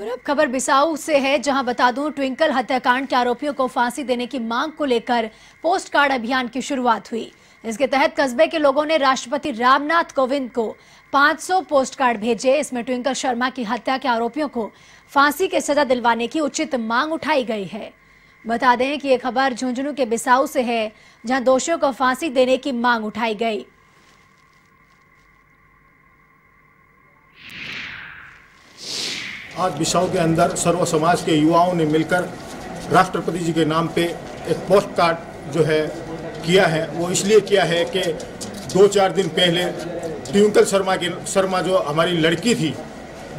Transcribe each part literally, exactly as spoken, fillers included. और अब खबर बिसाऊ से है, जहां बता दूं ट्विंकल हत्याकांड के आरोपियों को फांसी देने की मांग को लेकर पोस्ट कार्ड अभियान की शुरुआत हुई। इसके तहत कस्बे के लोगों ने राष्ट्रपति रामनाथ कोविंद को पाँच सौ पोस्ट कार्ड भेजे। इसमें ट्विंकल शर्मा की हत्या के आरोपियों को फांसी की सजा दिलवाने की उचित मांग उठाई गई है। बता दें कि ये खबर झुंझुनू के बिसाऊ से है, जहाँ दोषियों को फांसी देने की मांग उठाई गई। आज बिसाऊ के अंदर सर्व समाज के युवाओं ने मिलकर राष्ट्रपति जी के नाम पे एक पोस्ट कार्ड जो है किया है, वो इसलिए किया है कि दो चार दिन पहले ट्विंकल शर्मा के शर्मा जो हमारी लड़की थी,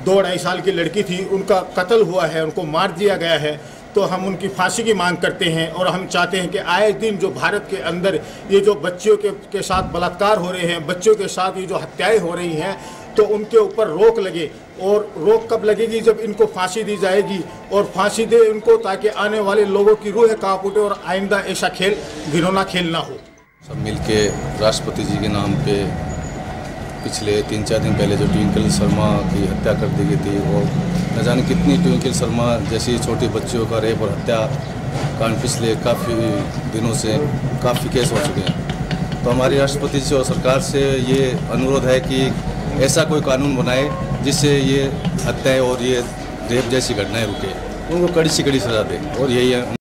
दो ढाई साल की लड़की थी, उनका कत्ल हुआ है, उनको मार दिया गया है। तो हम उनकी फांसी की मांग करते हैं और हम चाहते हैं कि आए दिन जो भारत के अंदर ये जो बच्चियों के, के साथ बलात्कार हो रहे हैं, बच्चों के साथ ये जो हत्याएँ हो रही हैं, तो उनके ऊपर रोक लगे। और रोक कब लगेगी? जब इनको फांसी दी जाएगी और फांसी दे इनको, ताकि आने वाले लोगों की रूह कांप उठे और आइंदा ऐसा खेल, घिनौना खेल ना हो। सब मिलके राष्ट्रपति जी के नाम पे पिछले तीन चार दिन पहले जो ट्विंकल शर्मा की हत्या कर दी गई थी, और न जाने कितनी ट्विंकल शर्मा जैसी छोटे बच्चों का रेप और हत्या कांड पिछले काफ़ी दिनों से काफ़ी केस हो चुके हैं। तो हमारी राष्ट्रपति जी और सरकार से ये अनुरोध है कि ऐसा कोई कानून बनाए जिससे ये हत्याएं और ये रेप जैसी घटनाएं रुके, उनको कड़ी से कड़ी सजा दें। और यही है।